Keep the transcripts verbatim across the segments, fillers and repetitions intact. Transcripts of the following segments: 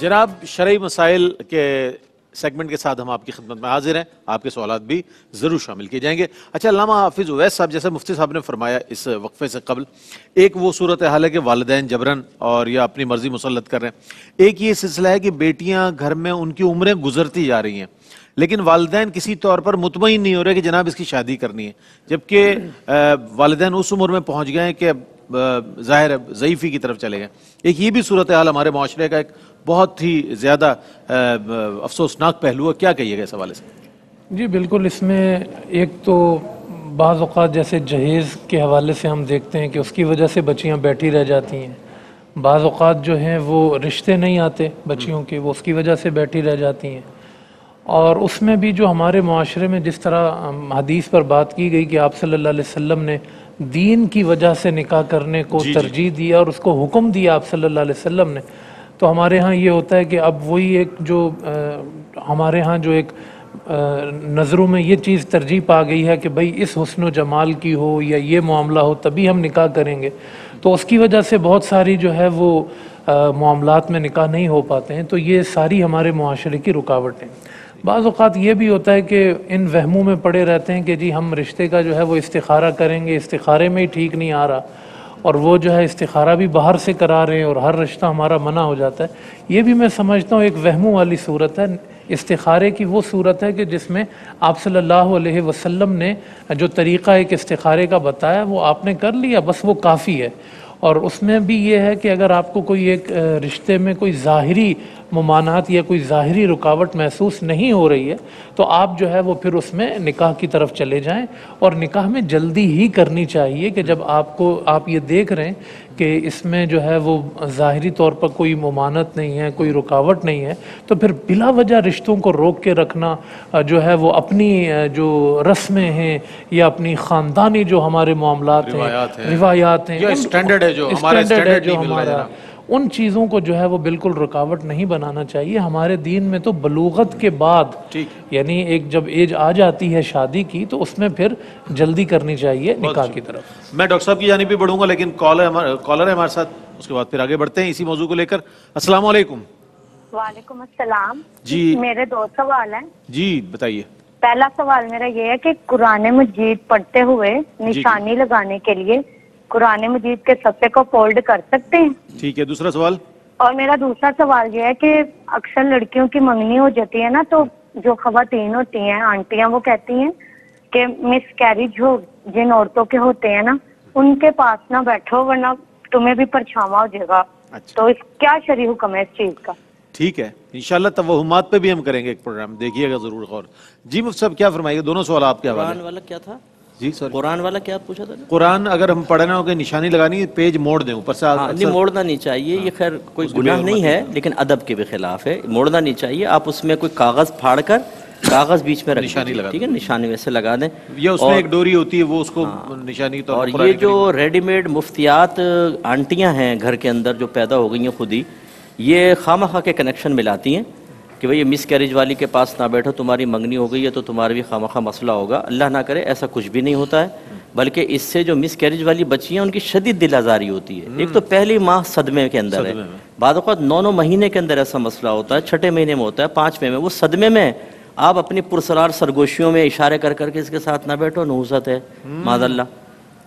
जनाब शरई मसाइल के सेगमेंट के साथ हम आपकी खिदमत में हाजिर हैं, आपके सवाल भी ज़रूर शामिल किए जाएंगे। अच्छा, अल्लामा हाफिज़ उवैस साहब, जैसे मुफ्ती साहब ने फरमाया इस वक्फे से कबल, एक वो सूरत हाल है कि वालिदैन जबरन और या अपनी मर्जी मुसलत कर रहे हैं, एक ये सिलसिला है कि बेटियाँ घर में उनकी उम्रें गुजरती जा रही हैं लेकिन वालिदैन किसी तौर पर मुतमईन नहीं हो रहे कि जनाब इसकी शादी करनी है, जबकि वालिदैन उस उम्र में पहुँच गए हैं कि ज़ाहिर है ज़ईफ़ी की तरफ चले गए। एक ये भी सूरत हाल हमारे माशरे का एक बहुत ही ज़्यादा अफसोसनाक पहलू है, क्या कहिएगा इस हवाले से? जी बिल्कुल, इसमें एक तो बाज़ औक़ात जैसे जहेज़ के हवाले से हम देखते हैं कि उसकी वजह से बच्चियाँ बैठी रह जाती हैं, बाज़ औक़ात जो हैं वो रिश्ते नहीं आते बच्चियों के, वो उसकी वजह से बैठी रह जाती हैं। और उसमें भी जो हमारे माशरे में जिस तरह हदीस पर बात की गई कि आप सल्लल्लाहु अलैहि वसल्लम ने दीन की वजह से निकाह करने को तरजीह दिया और उसको हुक्म दिया आप सल्लल्लाहु अलैहि वसल्लम ने, तो हमारे यहाँ ये होता है कि अब वही एक जो आ, हमारे यहाँ जो एक नज़रों में ये चीज़ तरजीह पा गई है कि भाई इस हुस्न जमाल की हो या ये मामला हो तभी हम निकाह करेंगे, तो उसकी वजह से बहुत सारी जो है वो मामलात में निकाह नहीं हो पाते हैं। तो ये सारी हमारे मुआशरे की रुकावटें। बाज़ औक़ात ये भी होता है कि इन वहमों में पड़े रहते हैं कि जी हम रिश्ते का जो है वो इस्तिखारा करेंगे, इस्तिखारे में ही ठीक नहीं आ रहा और वो जो है इस्तिखारा भी बाहर से करा रहे हैं और हर रिश्ता हमारा मना हो जाता है। ये भी मैं समझता हूँ एक वहमों वाली सूरत है। इस्तिखारे की वो सूरत है कि जिसमें आप सल्लल्लाहु अलैहि वसल्लम ने जो तरीक़ा एक इस्तिखारे का बताया वो आपने कर लिया, बस वो काफ़ी है। और उसमें भी ये है कि अगर आपको कोई एक रिश्ते में कोई ज़ाहिरी ममानात या कोई ज़ाहिरी रुकावट महसूस नहीं हो रही है तो आप जो है वो फिर उसमें निकाह की तरफ चले जाएं, और निकाह में जल्दी ही करनी चाहिए कि जब आपको आप ये देख रहे हैं कि इसमें जो है वो ज़ाहिरी तौर पर कोई ममानत नहीं है, कोई रुकावट नहीं है, तो फिर बिला वजह रिश्तों को रोक के रखना जो है वो अपनी जो रस्में हैं या अपनी ख़ानदानी जो हमारे मामलात हैं, रिवायात हैं, स्टैंडर्ड है जो हमारा स्टैंडर्ड जो हमारा उन चीज़ों को जो है वो बिल्कुल रुकावट नहीं बनाना चाहिए। हमारे दीन में तो बलूगत के बाद यानी एक जब एज आ जाती है शादी की तो उसमें फिर जल्दी करनी चाहिए निकाह की तरफ। मैं डॉक्टर साहब की जानिब भी बढ़ूंगा लेकिन कॉलर हमार, कॉलर है हमारे साथ, उसके बाद फिर आगे बढ़ते हैं इसी मौजू को लेकर। अस्सलाम वालेकुम। वालेकुम अस्सलाम जी, मेरे दो सवाल हैं जी, बताइए। पहला सवाल मेरा ये है कि कुरान मजीद पढ़ते हुए निशानी लगाने के लिए कुरान मजीद के सफ़े को फोल्ड कर सकते हैं? ठीक है, दूसरा सवाल। और मेरा दूसरा सवाल ये है कि अक्सर लड़कियों की मंगनी हो जाती है ना, तो जो खवातीन होती हैं आंटियां वो कहती हैं कि मिस कैरिज हो जिन औरतों के होते हैं ना उनके पास ना बैठो वरना तुम्हें भी परछावा हो जाएगा। अच्छा। तो इस क्या शरई हुक्म है इस चीज़ का? ठीक है, इंशाल्लाह तवहुमात पे भी हम करेंगे एक प्रोग्राम, देखिएगा जरूर गौर। जी मुफ्ती साहब क्या फरमाइएगा, दोनों सवाल आपके हवाले। वाला क्या था जी? सॉरी, कुरान वाला क्या पूछा था? कुरान अगर हम पढ़ना हो कि निशानी लगानी, पेज मोड़ दें ऊपर से। हाँ, नहीं मोड़ना नहीं चाहिए। हाँ, ये खैर कोई गुनाह नहीं है लेकिन अदब के भी खिलाफ है, मोड़ना नहीं चाहिए। आप उसमें कोई कागज़ फाड़ कर कागज़ बीच में रख निशानी लगा, ठीक है, निशानी में से लगा दें या उसमें एक डोरी होती है वो उसको निशानी। और ये जो रेडीमेड मुफ्तियात आंटियाँ हैं घर के अंदर जो पैदा हो गई हैं खुद ही, ये खामखा के कनेक्शन मिलाती हैं कि भाई ये मिस कैरेज वाली के पास ना बैठो, तुम्हारी मंगनी हो गई है तो तुम्हारा भी खामखा मसला होगा। अल्लाह ना करे, ऐसा कुछ भी नहीं होता है, बल्कि इससे जो मिस कैरेज वाली बच्चियाँ उनकी शदीद दिल आज़ारी होती है। एक तो पहली माह सदमे के अंदर है, बाद नौ नौ महीने के अंदर ऐसा मसला होता है, छठे महीने में होता है, पाँचवें में, वो सदमे में आप अपनी पुरसरार सरगोशियों में इशारे कर करके इसके साथ ना बैठो, नहुसत है माज़ल्ला।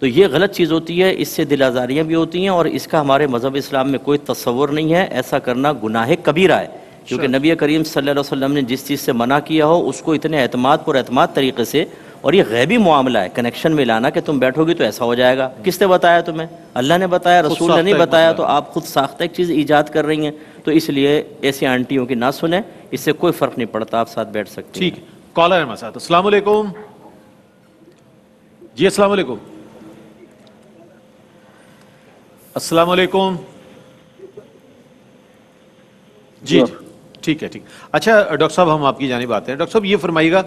तो ये गलत चीज़ होती है, इससे दिल आज़ारियाँ भी होती हैं और इसका हमारे मज़हब इस्लाम में कोई तस्वुर नहीं है। ऐसा करना गुनाह कबीरा है, क्योंकि नबी करीम सल्लल्लाहु अलैहि वसल्लम ने जिस चीज़ से मना किया हो उसको इतने एतमाद पर एतमाद तरीके से, और ये गैबी मामला है कनेक्शन में लाना कि तुम बैठोगी तो ऐसा हो जाएगा। किसने बताया तुम्हें? अल्लाह ने बताया, रसूल ने नहीं बताया, तो आप खुद साख्ता एक चीज़ ईजाद कर रही हैं। तो इसलिए ऐसी आंटियों की ना सुने, इससे कोई फ़र्क नहीं पड़ता, आप साथ बैठ सकते। ठीक है, कॉलर है हमारे साथ। अस्सलाम वालेकुम जी। अस्सलाम वालेकुम। अस्सलाम वालेकुम जी, ठीक है, ठीक। अच्छा डॉक्टर साहब, हम आपकी जानिब आते हैं। डॉक्टर साहब ये फरमाइएगा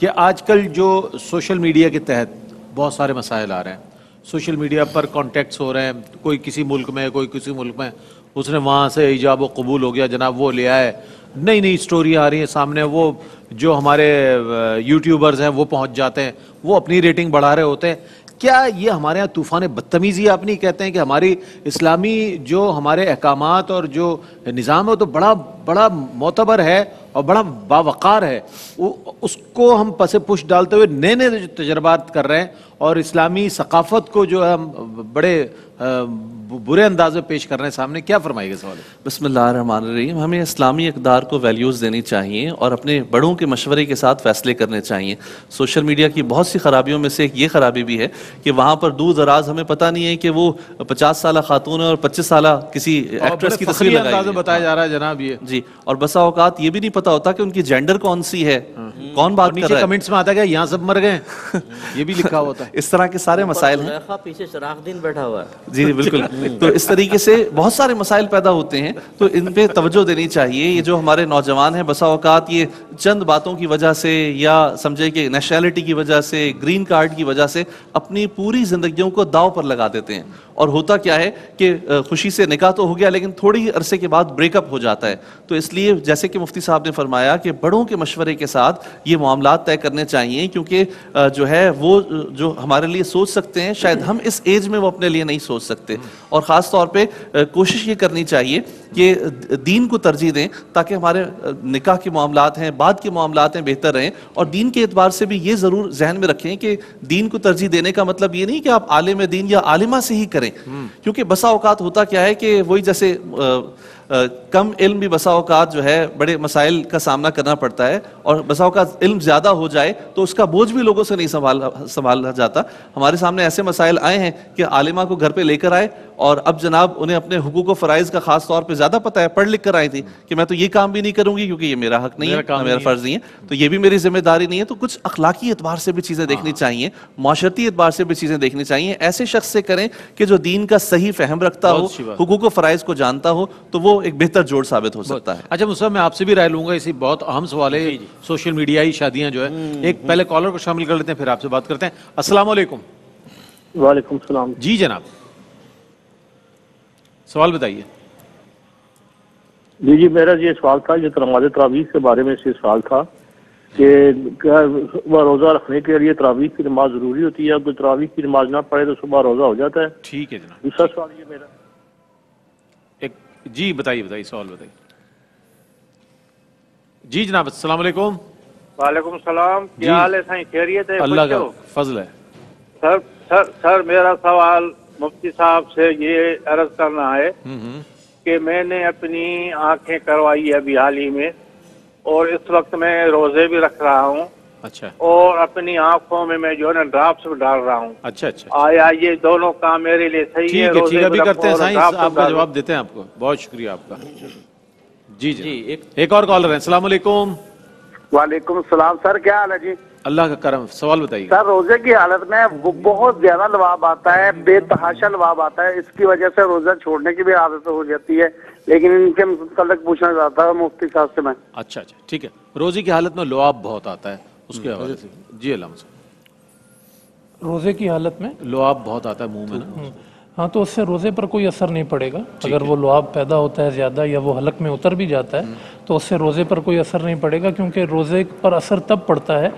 कि आजकल जो सोशल मीडिया के तहत बहुत सारे मसाइल आ रहे हैं, सोशल मीडिया पर कॉन्टेक्ट्स हो रहे हैं, कोई किसी मुल्क में कोई किसी मुल्क में, उसने वहाँ से इजाब व कबूल हो गया जनाब, वो ले आए, नई नई स्टोरियाँ आ रही हैं सामने, वो जो हमारे यूट्यूबर्स हैं वो पहुँच जाते हैं, वो अपनी रेटिंग बढ़ा रहे होते हैं। क्या ये हमारे यहाँ तूफ़ान बदतमीज़ी आप नहीं कहते हैं कि हमारी इस्लामी जो हमारे अहकामात और जो निज़ाम है तो बड़ा बड़ा मोतबर है और बड़ा बावक़ार है, उसको हम पसे पुश डालते हुए नए नए जो तजर्बात कर रहे हैं और इस्लामी सकाफ़त को जो है हम बड़े बुरे अंदाज़ में पेश कर रहे हैं सामने, क्या फरमाइएगा सवाल? बिस्मिल्लाह रहमान रहीम। हमें इस्लामी इक़दार को वैल्यूज़ देनी चाहिए और अपने बड़ों के मशवरे के साथ फ़ैसले करने चाहिए। सोशल मीडिया की बहुत सी खराबियों में से एक ये खराबी भी है कि वहाँ पर दूर दराज हमें पता नहीं है कि वो पचास साल खातून है और पच्चीस साल किसी एक्ट्रेस की तस्वीर लगाई है, बताया जा रहा है जनाब ये जी। और बसा औकात ये भी नहीं पता होता कि उनकी जेंडर कौन सी है, कौन बात कर रहा है। कमेंट्स में आता है यहाँ सब मर गए, ये भी लिखा होता है। इस तरह के सारे मसाइल हैं। पीछे शराफुद्दीन बैठा हुआ है जी, बिल्कुल। तो इस तरीके से बहुत सारे मसाइल पैदा होते हैं, तो इन पे तवज्जो देनी चाहिए। ये जो हमारे नौजवान हैं बसा औकात ये चंद बातों की वजह से या समझे कि नेशनैलिटी की वजह से, ग्रीन कार्ड की वजह से अपनी पूरी जिंदगियों को दाव पर लगा देते हैं। और होता क्या है कि खुशी से निकाह तो हो गया लेकिन थोड़ी अरसे के बाद ब्रेकअप हो जाता है। तो इसलिए जैसे कि मुफ्ती साहब ने फरमाया कि बड़ों के मशवरे के साथ ये मामला तय करने चाहिए, क्योंकि जो है वो जो हमारे लिए सोच सकते हैं शायद हम इस एज में वो अपने लिए नहीं सोच सकते। और ख़ास तौर पे कोशिश ये करनी चाहिए कि दीन को तरजीह दें ताकि हमारे निकाह के मामलात हैं, बाद के मामलात हैं, बेहतर रहें। और दीन के एतबार से भी ये ज़रूर जहन में रखें कि दीन को तरजीह देने का मतलब ये नहीं कि आप आलिम दीन या आलिमा से ही करें, क्योंकि बसा औकात होता क्या है कि वही जैसे आ, Uh, कम इल्म भी बसा औकात जो है बड़े मसाइल का सामना करना पड़ता है। और बसा औकात इल्म ज़्यादा हो जाए तो उसका बोझ भी लोगों से नहीं संभाल संभाला जाता। हमारे सामने ऐसे मसाइल आए हैं कि आलिमा को घर पे लेकर आए और अब जनाब उन्हें अपने हुकूक व फ़राइज़ का ख़ास तौर पे ज़्यादा पता है, पढ़ लिख कर आई थी कि मैं तो ये काम भी नहीं करूँगी क्योंकि ये मेरा हक़ नहीं है, मेरा फ़र्ज़ नहीं है, तो ये भी मेरी जिम्मेदारी नहीं है। तो कुछ अखलाकी एतबार से भी चीज़ें देखनी चाहिए, माशरती एतबार से भी चीज़ें देखनी चाहिए। ऐसे शख्स से करें कि जो दीन का सही फ़हम रखता हो, हुकूक व फ़राइज़ को जानता हो, तो वो एक बेहतर जोड़ साबित हो सकता है। अच्छा मुस्तफ़ा, मैं आपसे भी राय लूंगा इसी बहुत अहम सवाल है सोशल मीडिया ही शादियां जो है। एक पहले कॉलर को शामिल कर लेते हैं फिर आपसे बात करते हैं। अस्सलाम वालेकुम। वालेकुम सलाम। जी जनाब सवाल बताइए। जी जी मेरा ये सवाल था, ये नमाज तरावीह के बारे में से सवाल था कि क्या रोज़ा रखने के लिए तरावीह की नमाज ज़रूरी होती है? अगर तरावीह की नमाज ना पढ़े तो सुबह रोज़ा हो जाता है? ठीक है जनाब। दूसरा सवाल ये मेरा जी बताइए बताइए सवाल बताइए। जी जनाब अस्सलाम वालेकुम। वालेकुम सलाम। क्या हाल है? साईं खैरियत है? अल्लाह का फजल है। सर सर सर मेरा सवाल मुफ्ती साहब से ये अर्ज करना है कि मैंने अपनी आंखें करवाई है अभी हाल ही में और इस वक्त मैं रोजे भी रख रहा हूँ। अच्छा। और अपनी आंखों में मैं जो है ना ड्राफ्ट डाल रहा हूँ। अच्छा अच्छा। आया ये दोनों काम मेरे लिए सही है? ठीक है, अभी करते हैं साईं, आपका जवाब देते हैं आपको। बहुत शुक्रिया आपका। जी जी एक, एक और कॉलर है। अस्सलाम वालेकुम। वालेकुम सलाम। सर क्या हाल है? जी अल्लाह का करम। सवाल बताइए। सर रोजे की हालत में बहुत ज्यादा लवाब आता है, बेतहाशा लवाब आता है, इसकी वजह से रोजा छोड़ने की भी आदत हो जाती है, लेकिन इनके मुताल्लिक पूछना चाहता हूँ मुफ्ती साहब से मैं। अच्छा अच्छा ठीक है। रोजे की हालत में लवाब बहुत आता है उसके हवाले से जी। रोज़े की हालत में लुआब बहुत आता है मुंह में ना? हाँ, तो उससे रोज़े पर कोई असर नहीं पड़ेगा। अगर वो लुआब पैदा होता है ज़्यादा या वो हलक में उतर भी जाता है तो उससे रोज़े पर कोई असर नहीं पड़ेगा, क्योंकि रोज़े पर असर तब पड़ता है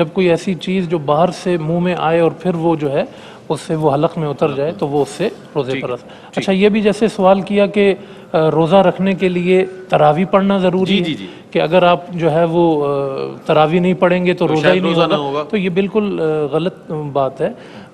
जब कोई ऐसी चीज़ जो बाहर से मुंह में आए और फिर वो जो है उससे वो हलक में उतर जाए तो वो उससे रोज़े पर असर। अच्छा ये भी जैसे सवाल किया कि रोज़ा रखने के लिए तरावी पढ़ना ज़रूरी है कि अगर आप जो है वो तरावी नहीं पढ़ेंगे तो, तो रोज़ा ही नहीं होगा, होगा। तो ये बिल्कुल गलत बात है।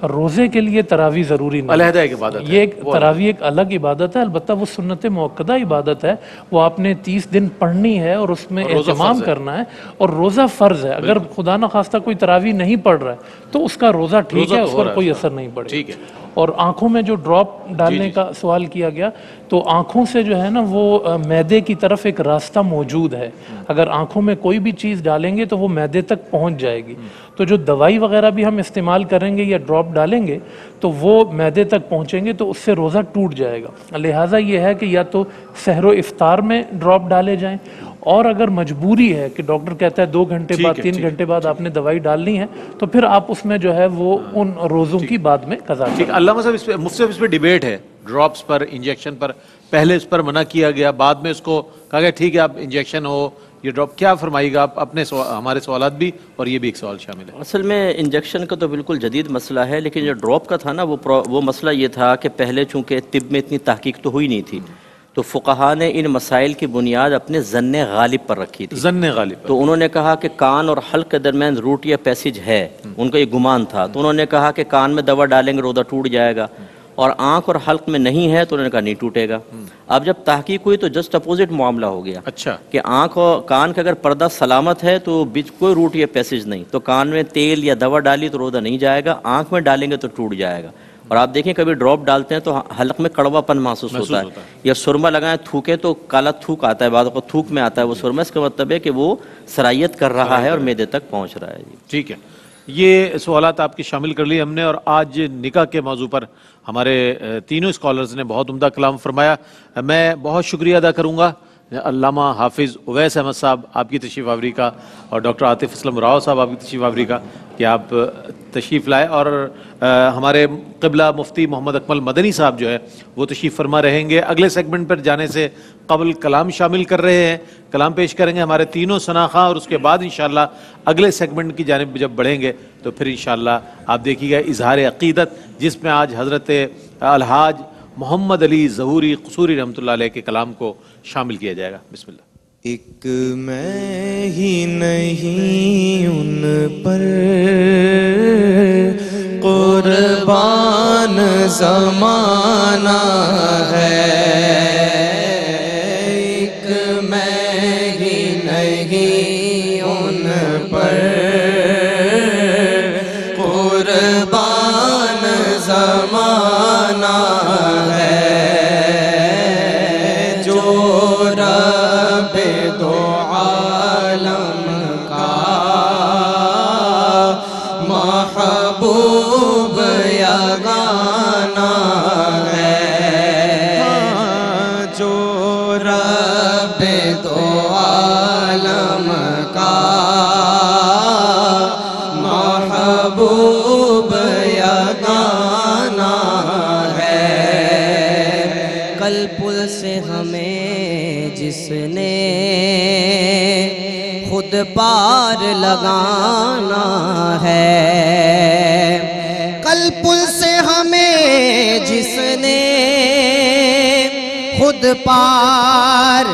रोज़े के लिए तरावी ज़रूरी नहीं है, ये एक तरावी एक अलग इबादत है, अलबत्ता वो सुन्नत मुअक्कदा इबादत है, वो आपने तीस दिन पढ़नी है और उसमें एहतमाम करना है और रोज़ा फ़र्ज़ है। अगर खुदा न खास्ता कोई तरावी नहीं पढ़ रहा है तो उसका रोज़ा ठीक है, उस पर कोई असर नहीं पड़ेगा। और आँखों में जो ड्रॉप डालने का सवाल किया गया, तो आँखों से जो है ना वो मैदे की तरफ एक रास्ता मौजूद है, अगर आँखों में कोई भी चीज़ डालेंगे तो वो मैदे तक पहुँच जाएगी। तो जो दवाई वगैरह भी हम इस्तेमाल करेंगे या ड्रॉप डालेंगे तो वो मैदे तक पहुँचेंगे तो उससे रोज़ा टूट जाएगा। लिहाजा ये है कि या तो सहरो इफ्तार में ड्रॉप डाले जाएँ, और अगर मजबूरी है कि डॉक्टर कहता है दो घंटे बाद तीन घंटे बाद आपने दवाई डालनी है तो फिर आप उसमें जो है वो उन रोज़ों की बाद में कज़ा करें। अल्लामा साहब इस पे मुफ्ती इस पे डिबेट है, ड्रॉप्स पर, इंजेक्शन पर। पहले इस पर मना किया गया, बाद में इसको कहा गया ठीक है आप इंजेक्शन हो ये ड्रॉप क्या फरमाइएगा आप? अपने हमारे सवाल भी और ये भी एक सवाल शामिल है। असल में इंजेक्शन का तो बिल्कुल जदीद मसला है, लेकिन जो ड्रॉप का था ना वो वो मसला ये था कि पहले चूँकि तिब में इतनी तहकीक तो हुई नहीं थी, तो फ़ुक़हा ने इन मसाइल की बुनियाद अपने ज़न्ने गालिब पर रखी थी। ज़न्ने गालिब तो उन्होंने कहा कि कान और हल्क के दरमियान रूट या पैसेज है, उनका ये गुमान था। तो उन्होंने कहा कि कान में दवा डालेंगे रोदा टूट जाएगा, और आँख और हल्क में नहीं है तो उन्होंने कहा नहीं टूटेगा। अब जब तहकीक हुई तो जस्ट अपोजिट मामला हो गया। अच्छा कि आँख और कान का अगर पर्दा सलामत है तो बीच कोई रूट या पैसेज नहीं, तो कान में तेल या दवा डाली तो रोदा नहीं जाएगा, आँख में डालेंगे तो टूट जाएगा। और आप देखें कभी ड्रॉप डालते हैं तो हल्क में कड़वापन महसूस होता है, या सुरमा लगाएं थूके तो काला थूक आता है, बाद को थूक में आता है वो सुरमा। इसका मतलब है कि वो सरायत कर रहा है और मैदे तक पहुंच रहा है। ठीक है, ये सवालात आपकी शामिल कर लिए हमने। और आज निकाह के मौजू पर हमारे तीनों स्कॉलर्स ने बहुत उम्दा कलाम फरमाया। मैं बहुत शुक्रिया अदा करूँगा अल्लामा हाफिज़ उवैस अहमद साहब आपकी तशरीफ़ आवरी का, और डॉक्टर आतिफ असलम राव साहब आपकी तशरीफ़ आवरी का कि आप तशरीफ़ लाए। और आ, हमारे क़िबला मुफ्ती मोहम्मद अकमल मदनी साहब जो है वो तशरीफ़ फरमा रहेंगे। अगले सेगमेंट पर जाने से क़बल कलाम शामिल कर रहे हैं, कलाम पेश करेंगे हमारे तीनों शनाखा, और उसके बाद इंशाअल्लाह अगले सेगमेंट की जानिब जब बढ़ेंगे तो फिर इंशाअल्लाह आप देखिएगा इजहार अक़ीदत, जिसमें आज हज़रत अलहाज मोहम्मद अली जहूरी कसूरी रहमतुल्लाह अलैह के कलाम को शामिल किया जाएगा। बिस्मिल्लाह। एक मैं ही नहीं उन पर कुर्बान ज़माना है, एक मैं ही नहीं उन पर कुर्बान ज़माना है, जो रब्बे दो आलम का महबूब या गाना है, जो रब्बे दो आलम का महबूब या गाना है। कल पुल से हमें जिसने खुद पार लगाना है, कल पुल से हमें जिसने खुद पार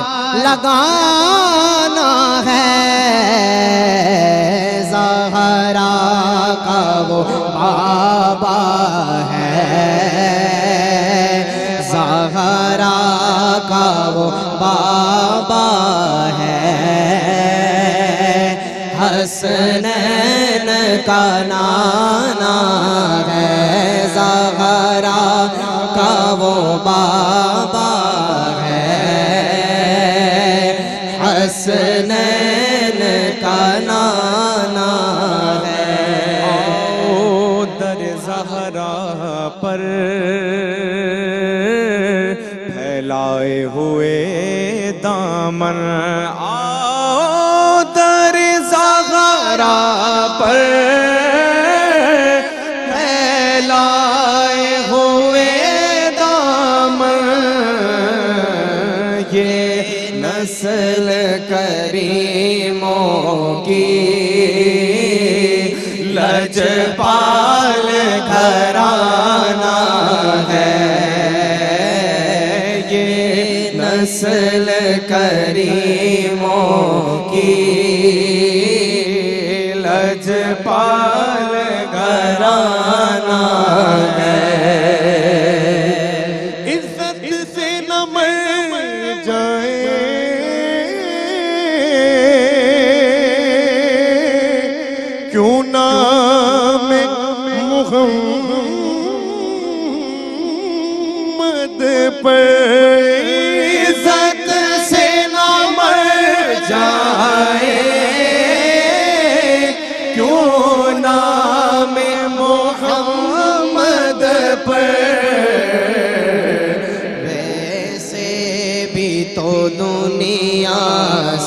लगाना है, ज़हरा का वो बाबा है, ज़हरा का वो बाबा है, हसनैन का नाना है, ज़हरा का वो बाबा है, हसनैन का नाना है। ओ दर ज़हरा पर फैलाए हुए दामन, पर फैलाए हुए दामन, ये नस्ल करीमों की लजपाल घराना है, ये नस्ल करीमों की लजपाल घराना है। इज्जत से न मर जाए क्यों नाम मुहम्मद पर, इज्जत से न मर जाए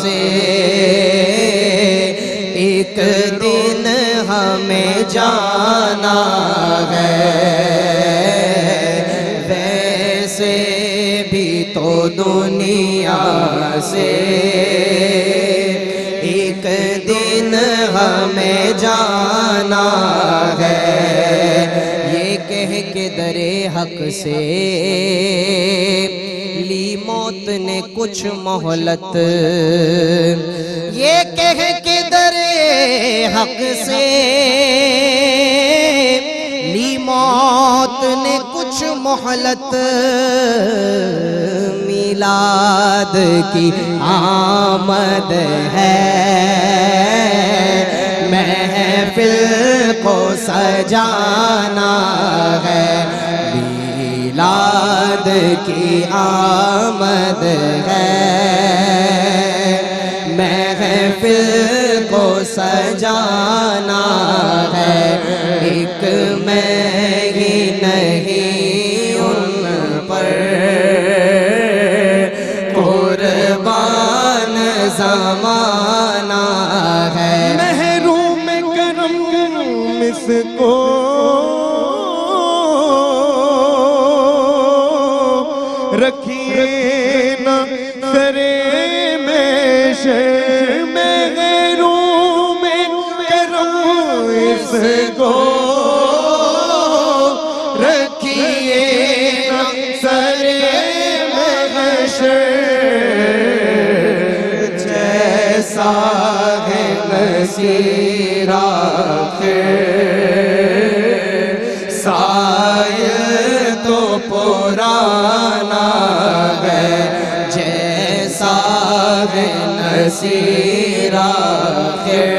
से एक दिन हमें जाना है, वैसे भी तो दुनिया से दिन हमें जाना है, ये कह के दरे हक से ली मौत ने कुछ मोहलत, ये कह के दरे हक से ली मौत ने कुछ मोहलत। मिलाद की आमद है, महफिल को सजाना है, मिलाद की आमद है, महफिल को सजाना है। एक मैं ही नहीं उन पर ज़माना है, महरूम करम इसको रखिए ना सरे में शर्म, महरूम करम इसको रखिए ना सरे में शर्म। नसीरा के साये तो पुराना है, जैसा है नसीरा के